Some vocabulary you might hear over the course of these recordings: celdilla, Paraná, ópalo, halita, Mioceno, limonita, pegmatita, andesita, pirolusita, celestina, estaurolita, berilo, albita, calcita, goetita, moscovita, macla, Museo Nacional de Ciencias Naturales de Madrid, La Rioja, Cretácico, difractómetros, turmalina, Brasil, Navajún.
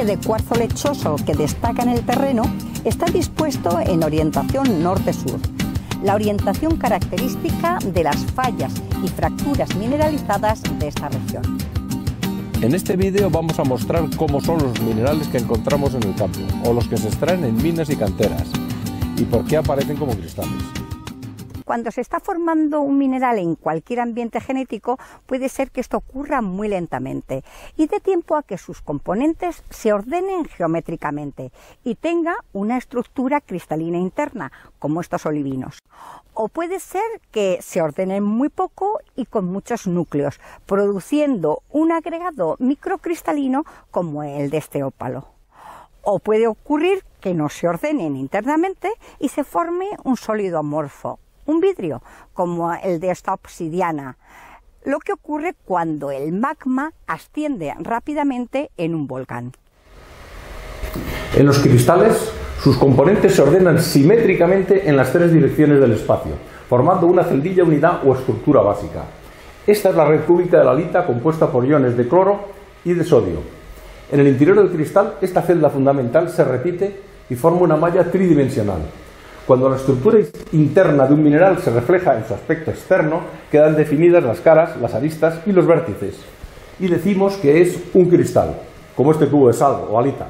alambique de cuarzo lechoso que destaca en el terreno está dispuesto en orientación norte-sur. La orientación característica de las fallas y fracturas mineralizadas de esta región. En este vídeo vamos a mostrar cómo son los minerales que encontramos en el campo, o los que se extraen en minas y canteras, y por qué aparecen como cristales. Cuando se está formando un mineral en cualquier ambiente genético, puede ser que esto ocurra muy lentamente y dé tiempo a que sus componentes se ordenen geométricamente y tenga una estructura cristalina interna, como estos olivinos. O puede ser que se ordenen muy poco y con muchos núcleos, produciendo un agregado microcristalino como el de este ópalo. O puede ocurrir que no se ordenen internamente y se forme un sólido amorfo, un vidrio, como el de esta obsidiana, lo que ocurre cuando el magma asciende rápidamente en un volcán. En los cristales, sus componentes se ordenan simétricamente en las tres direcciones del espacio, formando una celdilla, unidad o estructura básica. Esta es la red cúbica de la halita, compuesta por iones de cloro y de sodio. En el interior del cristal, esta celda fundamental se repite y forma una malla tridimensional. Cuando la estructura interna de un mineral se refleja en su aspecto externo, quedan definidas las caras, las aristas y los vértices. Y decimos que es un cristal, como este cubo de sal o halita.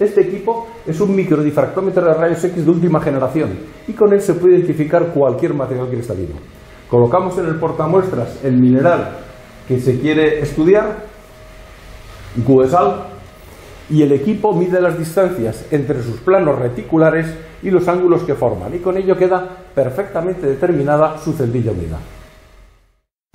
Este equipo es un microdifractómetro de rayos X de última generación y con él se puede identificar cualquier material cristalino. Colocamos en el portamuestras el mineral que se quiere estudiar, un cubo de sal, y el equipo mide las distancias entre sus planos reticulares y los ángulos que forman, y con ello queda perfectamente determinada su celdilla unida.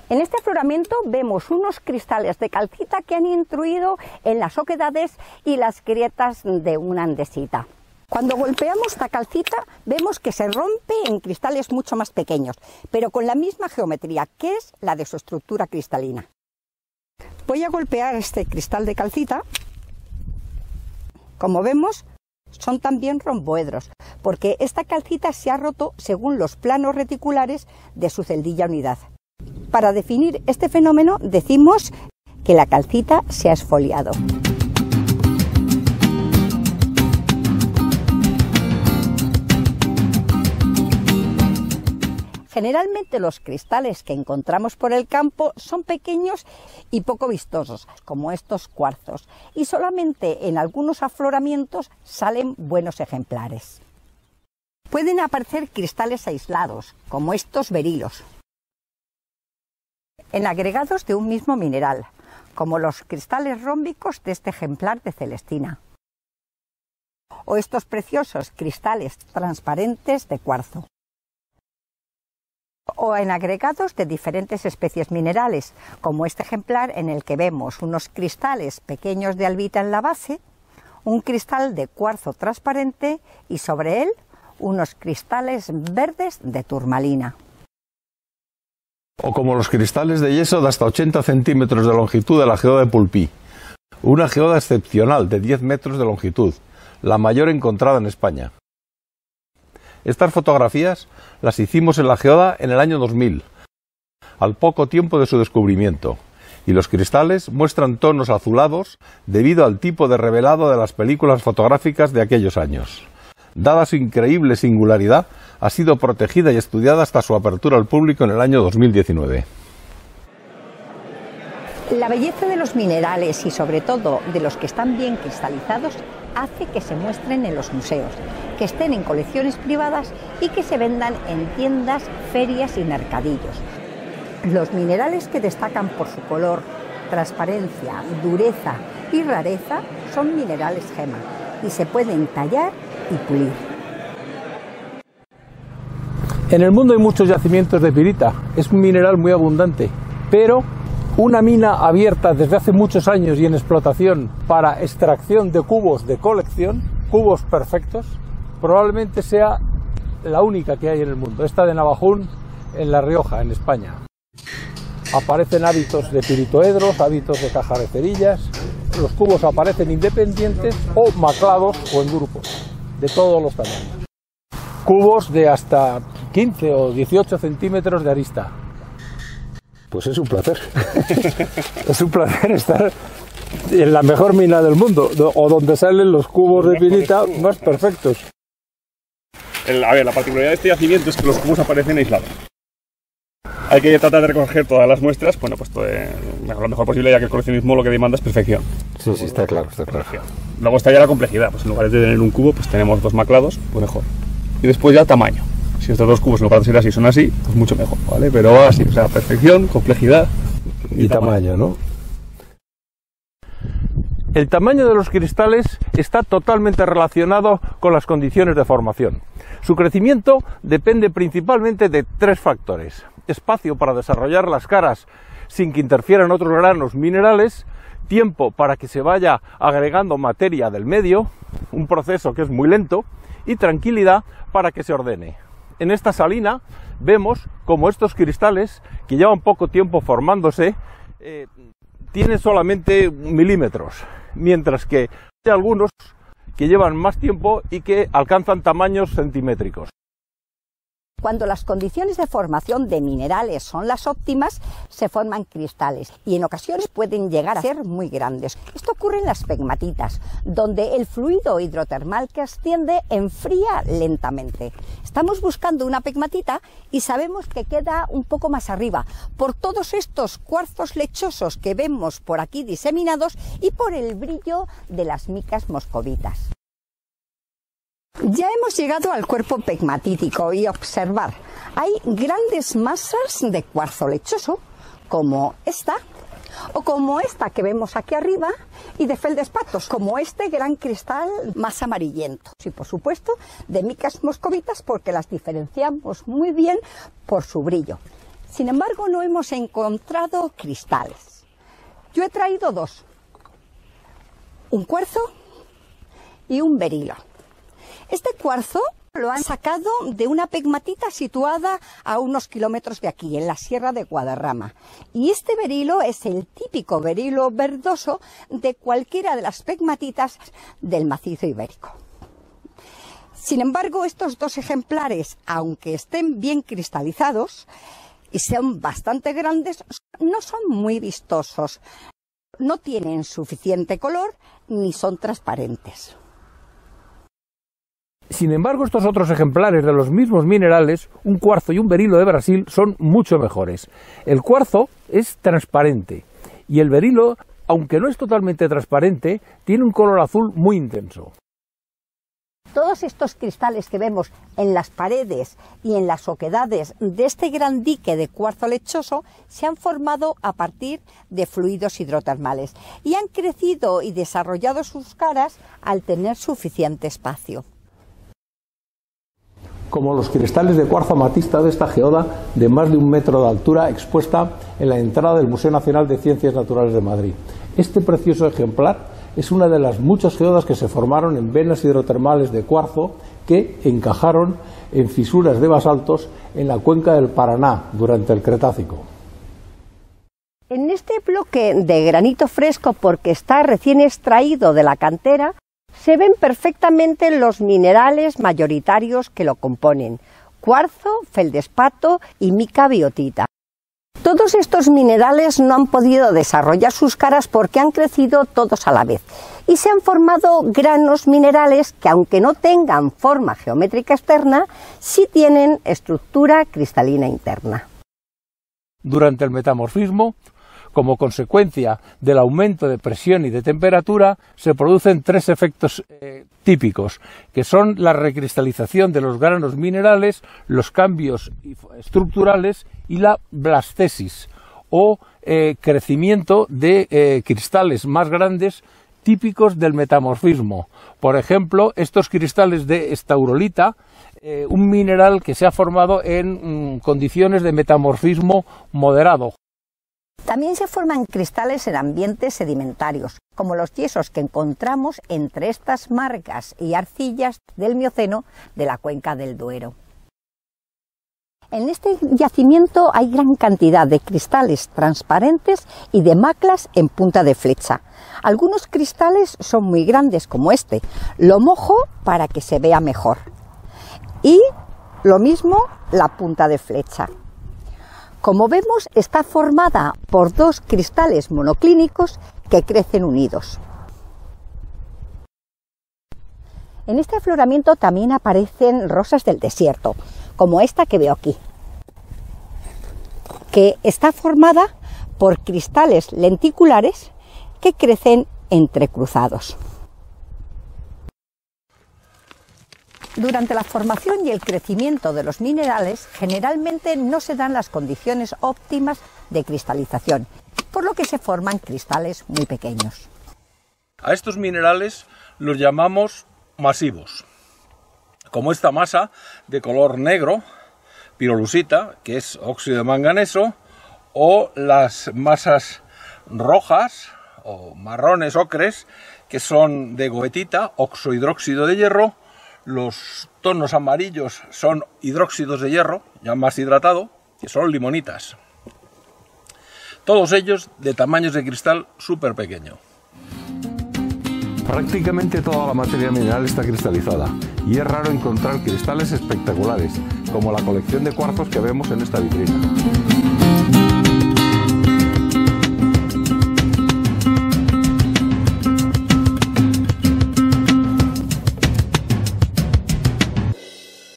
En este afloramiento vemos unos cristales de calcita que han intruido en las oquedades y las grietas de una andesita. Cuando golpeamos esta calcita vemos que se rompe en cristales mucho más pequeños, pero con la misma geometría, que es la de su estructura cristalina. Voy a golpear este cristal de calcita. Como vemos, son también romboedros, porque esta calcita se ha roto según los planos reticulares de su celdilla unidad. Para definir este fenómeno decimos que la calcita se ha esfoliado. Generalmente los cristales que encontramos por el campo son pequeños y poco vistosos, como estos cuarzos, y solamente en algunos afloramientos salen buenos ejemplares. Pueden aparecer cristales aislados, como estos berilos, en agregados de un mismo mineral, como los cristales rómbicos de este ejemplar de celestina, o estos preciosos cristales transparentes de cuarzo, o en agregados de diferentes especies minerales, como este ejemplar en el que vemos unos cristales pequeños de albita en la base, un cristal de cuarzo transparente y sobre él unos cristales verdes de turmalina. O como los cristales de yeso de hasta 80 centímetros de longitud de la geoda de Pulpí, una geoda excepcional de 10 metros de longitud, la mayor encontrada en España. Estas fotografías las hicimos en la geoda en el año 2000, al poco tiempo de su descubrimiento, y los cristales muestran tonos azulados debido al tipo de revelado de las películas fotográficas de aquellos años. Dada su increíble singularidad, ha sido protegida y estudiada hasta su apertura al público en el año 2019. La belleza de los minerales y sobre todo de los que están bien cristalizados hace que se muestren en los museos, que estén en colecciones privadas y que se vendan en tiendas, ferias y mercadillos. Los minerales que destacan por su color, transparencia, dureza y rareza son minerales gema y se pueden tallar y pulir. En el mundo hay muchos yacimientos de pirita, es un mineral muy abundante, pero una mina abierta desde hace muchos años y en explotación para extracción de cubos de colección, cubos perfectos, probablemente sea la única que hay en el mundo, esta de Navajún, en La Rioja, en España. Aparecen hábitos de piritoedros, hábitos de cajarecerillas, los cubos aparecen independientes o maclados o en grupos, de todos los tamaños. Cubos de hasta 15 o 18 centímetros de arista. Pues es un placer estar en la mejor mina del mundo, o donde salen los cubos de pirita más perfectos. A ver, la particularidad de este yacimiento es que los cubos aparecen aislados. Hay que tratar de recoger todas las muestras, bueno, pues lo mejor posible, ya que el coleccionismo lo que demanda es perfección. Sí, sí, está claro, está claro. Luego está ya la complejidad, pues en lugar de tener un cubo, pues tenemos dos maclados, pues mejor. Y después ya tamaño. Si estos dos cubos en lugar de ser así son así, pues mucho mejor, ¿vale? Pero así, o sea, perfección, complejidad y tamaño, ¿no? El tamaño de los cristales está totalmente relacionado con las condiciones de formación. Su crecimiento depende principalmente de tres factores: espacio para desarrollar las caras sin que interfieran otros granos minerales, tiempo para que se vaya agregando materia del medio, un proceso que es muy lento, y tranquilidad para que se ordene. En esta salina vemos como estos cristales, que llevan poco tiempo formándose, tienen solamente milímetros, mientras que hay algunos que llevan más tiempo y que alcanzan tamaños centimétricos. Cuando las condiciones de formación de minerales son las óptimas, se forman cristales y en ocasiones pueden llegar a ser muy grandes. Esto ocurre en las pegmatitas, donde el fluido hidrotermal que asciende enfría lentamente. Estamos buscando una pegmatita y sabemos que queda un poco más arriba, por todos estos cuarzos lechosos que vemos por aquí diseminados y por el brillo de las micas moscovitas. Ya hemos llegado al cuerpo pegmatítico y observar, hay grandes masas de cuarzo lechoso, como esta, o como esta que vemos aquí arriba, y de feldespatos, como este gran cristal más amarillento. Y por supuesto, de micas moscovitas, porque las diferenciamos muy bien por su brillo. Sin embargo, no hemos encontrado cristales. Yo he traído dos, un cuarzo y un berilo. Este cuarzo lo han sacado de una pegmatita situada a unos kilómetros de aquí, en la sierra de Guadarrama. Y este berilo es el típico berilo verdoso de cualquiera de las pegmatitas del macizo ibérico. Sin embargo, estos dos ejemplares, aunque estén bien cristalizados y sean bastante grandes, no son muy vistosos. No tienen suficiente color ni son transparentes. Sin embargo, estos otros ejemplares de los mismos minerales, un cuarzo y un berilo de Brasil, son mucho mejores. El cuarzo es transparente y el berilo, aunque no es totalmente transparente, tiene un color azul muy intenso. Todos estos cristales que vemos en las paredes y en las oquedades de este gran dique de cuarzo lechoso se han formado a partir de fluidos hidrotermales y han crecido y desarrollado sus caras al tener suficiente espacio. Como los cristales de cuarzo amatista de esta geoda de más de 1 metro de altura expuesta en la entrada del Museo Nacional de Ciencias Naturales de Madrid. Este precioso ejemplar es una de las muchas geodas que se formaron en venas hidrotermales de cuarzo que encajaron en fisuras de basaltos en la cuenca del Paraná durante el Cretácico. En este bloque de granito fresco, porque está recién extraído de la cantera, se ven perfectamente los minerales mayoritarios que lo componen: cuarzo, feldespato y mica biotita. Todos estos minerales no han podido desarrollar sus caras porque han crecido todos a la vez y se han formado granos minerales que, aunque no tengan forma geométrica externa, sí tienen estructura cristalina interna. Durante el metamorfismo, como consecuencia del aumento de presión y de temperatura, se producen tres efectos típicos, que son la recristalización de los granos minerales, los cambios estructurales y la blastesis, o crecimiento de cristales más grandes típicos del metamorfismo. Por ejemplo, estos cristales de estaurolita, un mineral que se ha formado en condiciones de metamorfismo moderado. También se forman cristales en ambientes sedimentarios, como los yesos que encontramos entre estas margas y arcillas del Mioceno de la cuenca del Duero. En este yacimiento hay gran cantidad de cristales transparentes y de maclas en punta de flecha. Algunos cristales son muy grandes, como este. Lo mojo para que se vea mejor. Y lo mismo la punta de flecha. Como vemos, está formada por dos cristales monoclínicos que crecen unidos. En este afloramiento también aparecen rosas del desierto, como esta que veo aquí, que está formada por cristales lenticulares que crecen entrecruzados. Durante la formación y el crecimiento de los minerales, generalmente no se dan las condiciones óptimas de cristalización, por lo que se forman cristales muy pequeños. A estos minerales los llamamos masivos, como esta masa de color negro, pirolusita, que es óxido de manganeso, o las masas rojas o marrones ocres, que son de goetita, oxohidróxido de hierro. Los tonos amarillos son hidróxidos de hierro, ya más hidratado, que son limonitas. Todos ellos de tamaños de cristal súper pequeño. Prácticamente toda la materia mineral está cristalizada y es raro encontrar cristales espectaculares, como la colección de cuarzos que vemos en esta vitrina.